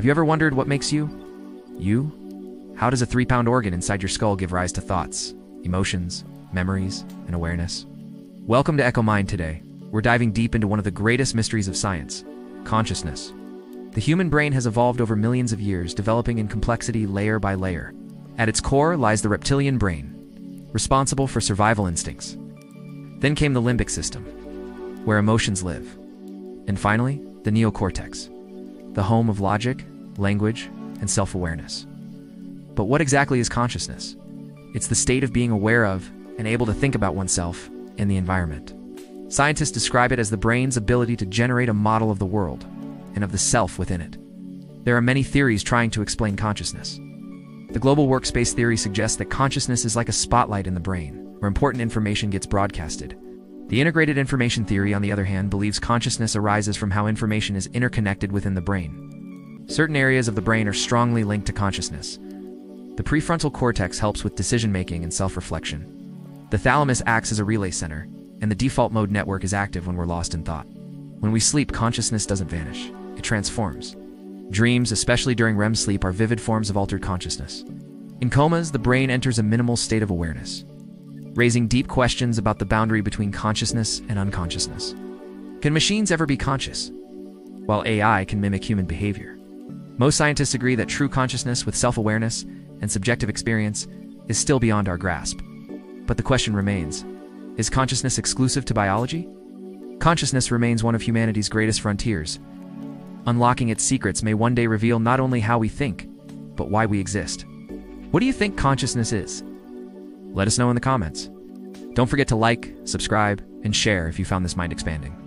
Have you ever wondered what makes you? You? How does a 3-pound organ inside your skull give rise to thoughts, emotions, memories, and awareness? Welcome to EchoMind today. We're diving deep into one of the greatest mysteries of science, consciousness. The human brain has evolved over millions of years, developing in complexity layer by layer. At its core lies the reptilian brain, responsible for survival instincts. Then came the limbic system, where emotions live. And finally, the neocortex, the home of logic, language, and self-awareness. But what exactly is consciousness? It's the state of being aware of and able to think about oneself and the environment. Scientists describe it as the brain's ability to generate a model of the world and of the self within it. There are many theories trying to explain consciousness. The global workspace theory suggests that consciousness is like a spotlight in the brain, where important information gets broadcasted. The integrated information theory, on the other hand, believes consciousness arises from how information is interconnected within the brain. Certain areas of the brain are strongly linked to consciousness. The prefrontal cortex helps with decision-making and self-reflection. The thalamus acts as a relay center, and the default mode network is active when we're lost in thought. When we sleep, consciousness doesn't vanish, it transforms. Dreams, especially during REM sleep, are vivid forms of altered consciousness. In comas, the brain enters a minimal state of awareness, raising deep questions about the boundary between consciousness and unconsciousness. Can machines ever be conscious? While AI can mimic human behavior. Most scientists agree that true consciousness with self-awareness and subjective experience is still beyond our grasp. But the question remains, is consciousness exclusive to biology? Consciousness remains one of humanity's greatest frontiers. Unlocking its secrets may one day reveal not only how we think, but why we exist. What do you think consciousness is? Let us know in the comments. Don't forget to like, subscribe, and share if you found this mind-expanding.